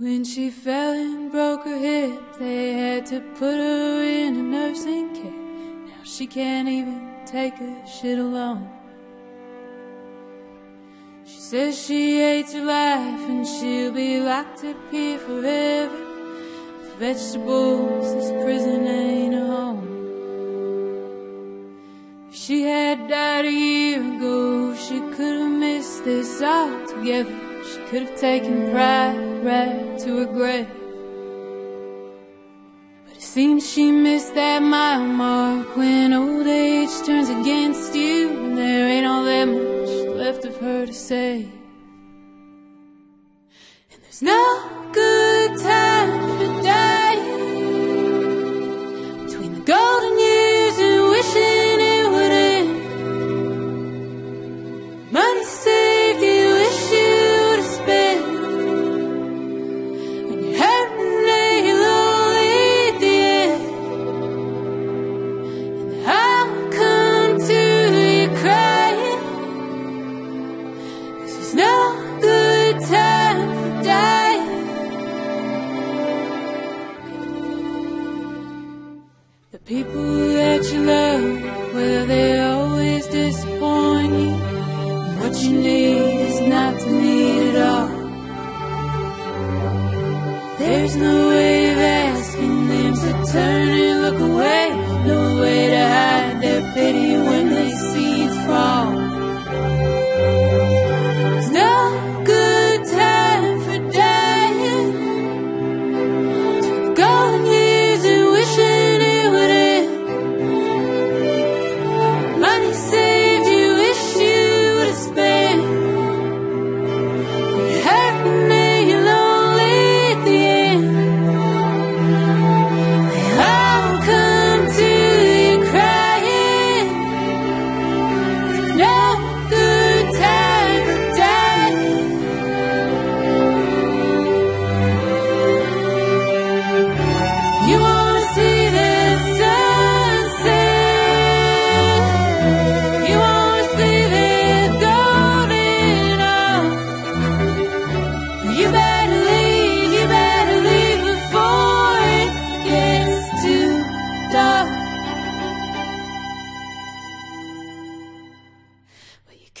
When she fell and broke her hip, they had to put her in a nursing care. Now she can't even take her shit alone. She says she hates her life and she'll be locked up here forever. With vegetables, this prison ain't a home. If she had died a year ago, she could have missed this altogether. She could have taken pride right to her grave, but it seems she missed that mile mark. When old age turns against you and there ain't all that much left of her to say. And there's no good time to die, between the golden years and wishing it would end. Money saved you, wish you would have spent. People that you love, well, they always disappoint you. What you need is not to need at all. There's no way of asking them to turn and look away, no way to hide their pity when they see it fall. There's no good time for dying, to go years and wishing.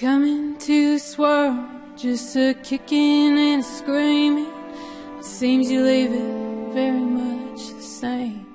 Coming to swirl, just a kicking and a screaming. It seems you leave it very much the same.